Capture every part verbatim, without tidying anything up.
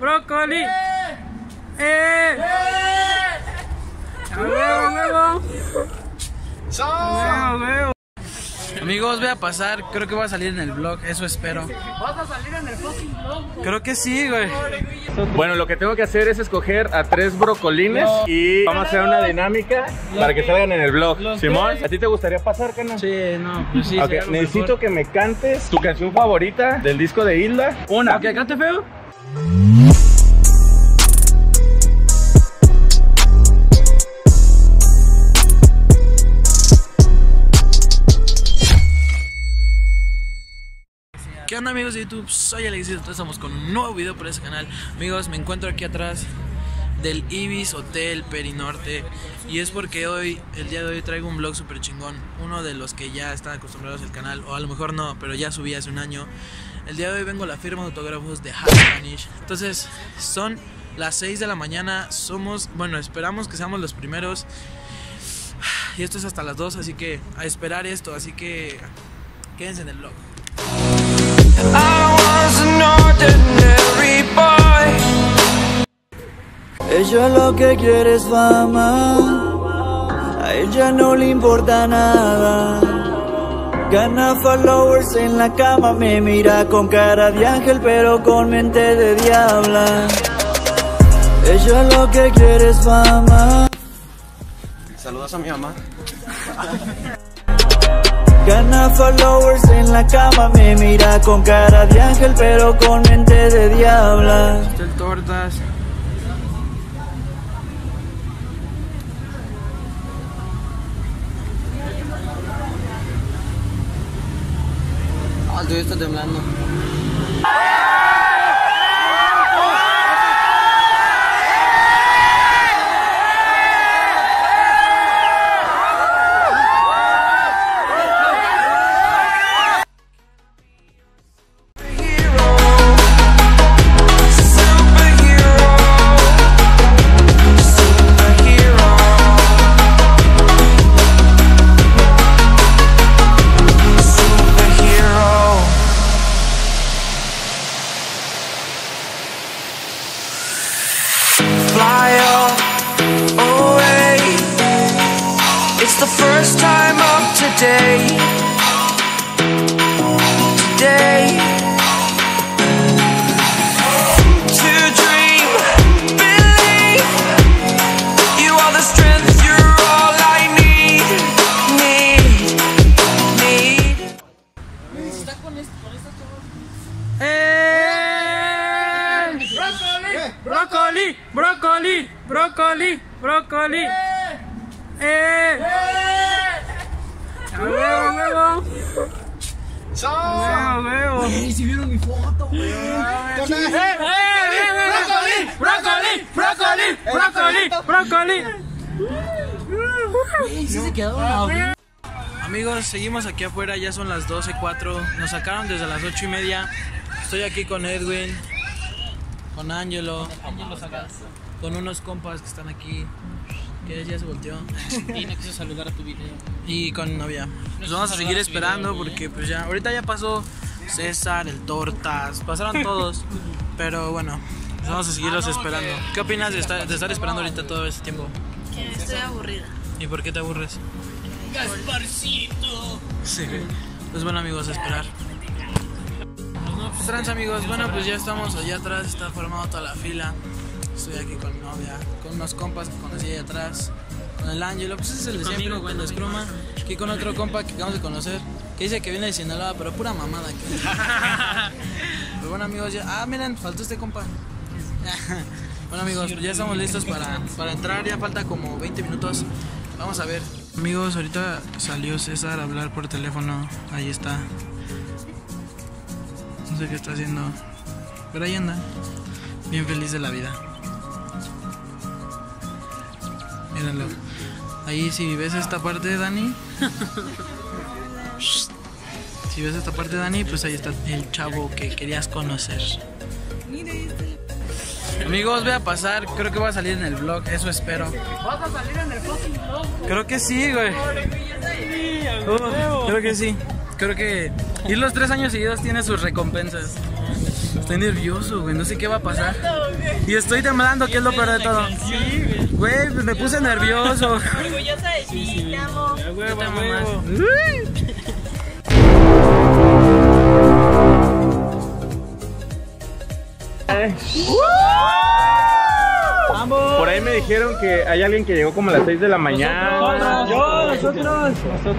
¡Brócoli! ¡Eh! ¡Eh! ¡A huevo, huevo! ¡A huevo! Amigos, voy a pasar, creo que voy a salir en el vlog, eso espero. ¿Vas a salir en el fucking vlog? Creo que sí, güey. Bueno, lo que tengo que hacer es escoger a tres brocolines no. y vamos a hacer una dinámica los para que, que salgan en el vlog. Simón, ¿a ti te gustaría pasar, Cana? Sí, no, pues sí. Okay, necesito mejor. que me cantes tu canción favorita del disco de Hilda. Una. Ok, cante feo. ¿Qué onda, amigos de YouTube? Soy el Luisito, estamos con un nuevo video para este canal. Amigos, me encuentro aquí atrás del Ibis Hotel Perinorte. Y es porque hoy, el día de hoy, traigo un vlog súper chingón. Uno de los que ya están acostumbrados al canal, o a lo mejor no, pero ya subí hace un año. El día de hoy vengo a la firma de autógrafos de Hot Spanish. Entonces, son las seis de la mañana. Somos, bueno, esperamos que seamos los primeros. Y esto es hasta las dos, así que a esperar esto. Así que quédense en el vlog. Ella lo que quiere es fama, a ella no le importa nada. Gana followers en la cama, me mira con cara de ángel pero con mente de diabla. Ella lo que quiere es fama. Saludas a mi mamá. Gana followers en la cama, me mira con cara de ángel pero con mente de diabla. Tortas. Ah, el tuyo está temblando. Brócoli, brócoli. ¡Eh! ¡Eh! ¡Eh! ¡A huevo, huevo! ¡Chao! ¡A huevo, huevo! ¡Eh! ¡Si vieron mi foto, güey! ¡Eh! ¡Eh! ¡Brócoli! ¡Brócoli! ¡Brócoli! ¡Brócoli! ¡Brócoli! ¡Sí se quedó! Amigos, seguimos aquí afuera, ya son las doce cuatro. Nos sacaron desde las ocho y media. Estoy aquí con Edwin, con Ángelo. Ángelo sacaste. Con unos compas que están aquí, que ya se volteó y no quiso saludar a tu video. Y con novia. Nos vamos a seguir esperando porque pues ya, ahorita ya pasó César, el Tortas, pasaron todos. Pero bueno, nos vamos a seguirlos esperando. ¿Qué opinas de estar, de estar esperando ahorita todo este tiempo? Que estoy aburrida. ¿Y por qué te aburres? Gasparcito. Sí. Pues bueno, amigos, a esperar. Trans, amigos, bueno, pues ya estamos allá atrás, está formada toda la fila. Estoy aquí con mi novia, con unos compas que conocí allá atrás, con el Ángelo, pues ese es el de siempre, con el Descruma, aquí con otro compa que acabamos de conocer, que dice que viene de Sinaloa, pero pura mamada que... Pero bueno, amigos, ya... Ah, miren, faltó este compa. Bueno, amigos, ya estamos listos para, para entrar, ya falta como veinte minutos, vamos a ver. Amigos, ahorita salió César a hablar por teléfono, ahí está. No sé qué está haciendo, pero ahí anda, bien feliz de la vida. Míralo. Ahí, si ves esta parte de Dani, si ves esta parte de Dani, pues ahí está el chavo que querías conocer. Amigos, voy a pasar, creo que voy a salir en el vlog, eso espero. ¿Vas a salir en el fucking vlog? Creo que sí, güey. Oh, creo que sí. Creo que ir los tres años seguidos tiene sus recompensas. estoy nervioso, güey, no sé qué va a pasar. Y estoy temblando, que es lo peor de todo. Güey, pues me puse nervioso. Orgullosa de ti, te amo. Yo te amo más. ¡Vamos! Por ahí me dijeron que hay alguien que llegó como a las seis de la mañana. Yo, nosotros.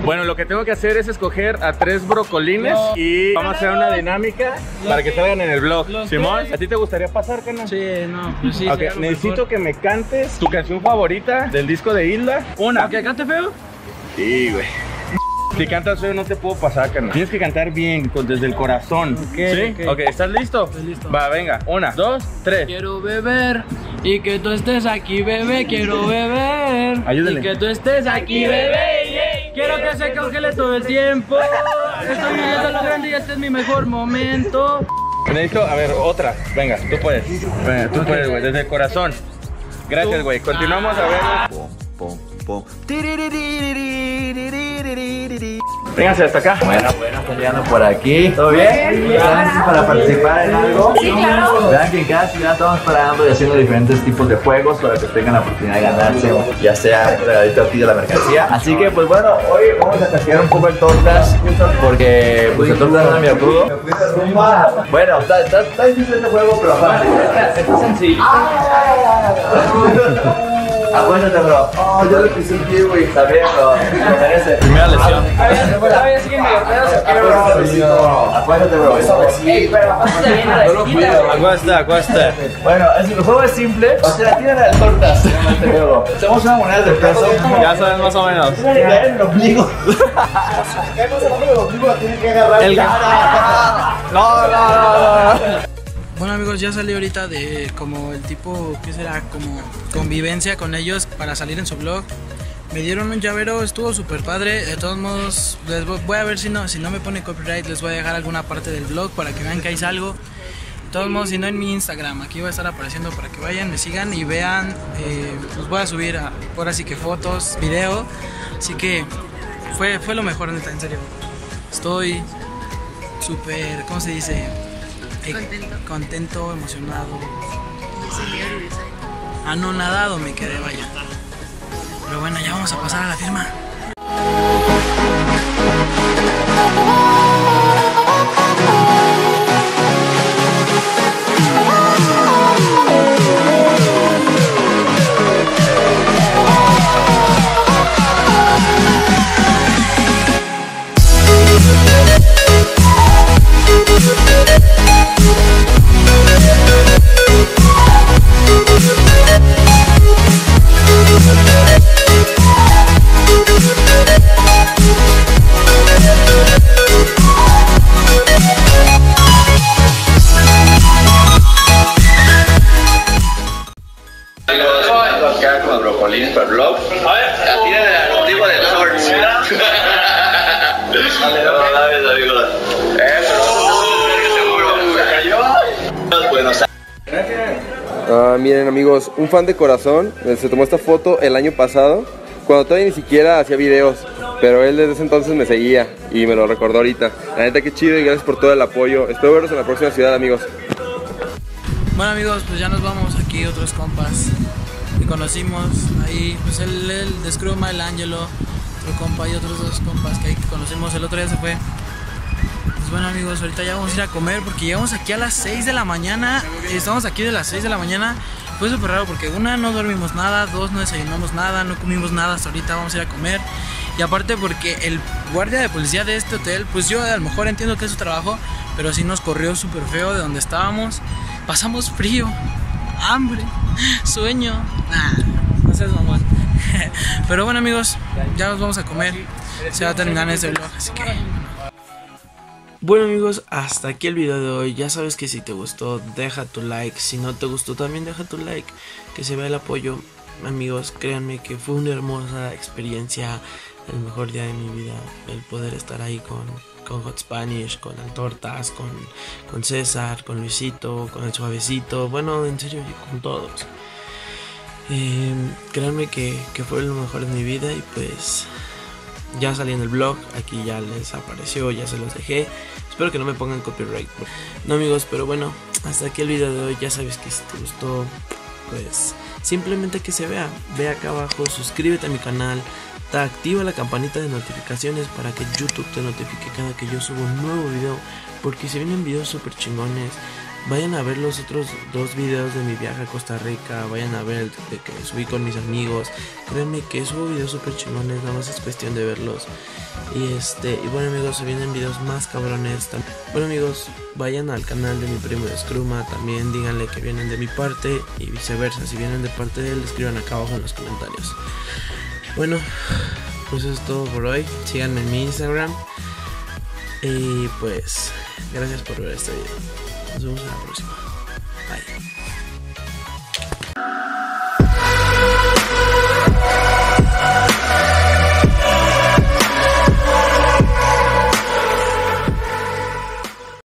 Bueno, lo que tengo que hacer es escoger a tres brocolines no. y vamos a hacer una dinámica los para que salgan en el vlog. Simón, ¿a ti te gustaría pasar, Cana? Sí, no, pues sí. Okay, necesito mejor. que me cantes tu canción favorita del disco de Hilda. Una. ¿Que cante feo? Sí, güey. Si cantas feo no te puedo pasar, carnal. Tienes que cantar bien, con, desde el corazón. Okay, ¿sí? Ok, okay. ¿Estás listo? Estoy listo. Va, venga. Una, dos, tres. Quiero beber y que tú estés aquí, bebé. Quiero beber Ayúdale. y que tú estés aquí, bebé. Quiero que se congele todo el tiempo. Estoy viviendo lo grande y este es mi mejor momento. Necesito, a ver, otra. Venga, tú puedes. Venga, tú puedes, güey, desde el corazón. Gracias, güey. Continuamos a ver. Pum, pum, pum. Vénganse hasta acá. Bueno, bueno, están llegando por aquí. ¿Todo bien? ¿Están listos para participar en algo? Sí, claro. Vean que en cada ciudad estamos parando y haciendo diferentes tipos de juegos para que tengan la oportunidad de ganarse, ya sea un regalito aquí de la mercancía. Así que, pues bueno, hoy vamos a taquear un poco el tortas porque, pues, el tortas no es medio crudo. Bueno, está, está, está difícil este juego, pero fácil. Está sencillo. Acuérdate, bro. Oh, yo le pisé un pie, güey. Está bien, bro. Me parece. Primera lesión. Acuérdate, bro. Acuérdate, acuérdate. Bueno, el juego es simple. O sea, tiran las tortas. Hacemos una moneda de peso. Ya saben más o menos. El ombligo. El ombligo tiene que agarrar. El cara. No, no, no, no. Bueno, amigos, ya salí ahorita de como el tipo, ¿qué será? Como convivencia con ellos para salir en su vlog. Me dieron un llavero, estuvo súper padre. De todos modos, les voy a ver si no, si no me pone copyright, les voy a dejar alguna parte del vlog para que vean que hay algo. De todos modos, si no, en mi Instagram, aquí va a estar apareciendo para que vayan, me sigan y vean. Eh, pues voy a subir a, ahora sí que fotos, video. Así que fue, fue lo mejor, neta, en serio. Estoy súper, ¿cómo se dice? Contento. Contento, emocionado. Anonadado me quedé, vaya. Pero bueno, ya vamos a pasar a la firma. Ah, miren, amigos, un fan de corazón se tomó esta foto el año pasado cuando todavía ni siquiera hacía videos, pero él desde ese entonces me seguía y me lo recordó ahorita. La neta, qué chido, y gracias por todo el apoyo. Espero verlos en la próxima ciudad, amigos. Bueno, amigos, pues ya nos vamos aquí, otros compas que conocimos ahí, pues el, el Descruma, el Ángelo, otro compa y otros dos compas que ahí conocimos. El otro día se fue. Pues bueno, amigos, ahorita ya vamos a ir a comer porque llegamos aquí a las seis de la mañana. Estamos aquí de las seis de la mañana. Fue súper raro porque una, no dormimos nada, dos, no desayunamos nada, no comimos nada. Hasta ahorita vamos a ir a comer. Y aparte porque el guardia de policía de este hotel, pues yo a lo mejor entiendo que es su trabajo, pero sí nos corrió súper feo de donde estábamos. Pasamos frío, hambre, sueño. Nah, no seas mamón. Pero bueno, amigos, ya nos vamos a comer. Se va a terminar este vlog, así que... Bueno, amigos, hasta aquí el video de hoy. Ya sabes que si te gustó, deja tu like. Si no te gustó, también deja tu like. Que se vea el apoyo. Amigos, créanme que fue una hermosa experiencia. El mejor día de mi vida. El poder estar ahí con... con Hot Spanish, con las tortas, con, con César, con Luisito, con el suavecito, bueno, en serio, con todos. Eh, créanme que, que fue lo mejor de mi vida y pues ya salí en el vlog, aquí ya les apareció, ya se los dejé. Espero que no me pongan copyright. No, amigos, pero bueno, hasta aquí el video de hoy. Ya sabes que si te gustó, pues simplemente que se vea. Ve acá abajo, suscríbete a mi canal, te activa la campanita de notificaciones para que YouTube te notifique cada que yo subo un nuevo video, porque se vienen videos super chingones. Vayan a ver los otros dos videos de mi viaje a Costa Rica, vayan a ver el de que subí con mis amigos. Créanme que subo videos super chingones, nada más es cuestión de verlos. Y este, y bueno amigos, se vienen videos más cabrones también. Bueno amigos, vayan al canal de mi primo Descruma, también díganle que vienen de mi parte y viceversa. Si vienen de parte de él, escriban acá abajo en los comentarios. Bueno, pues eso es todo por hoy. Síganme en mi Instagram. Y pues, gracias por ver este video. Nos vemos en la próxima. Bye.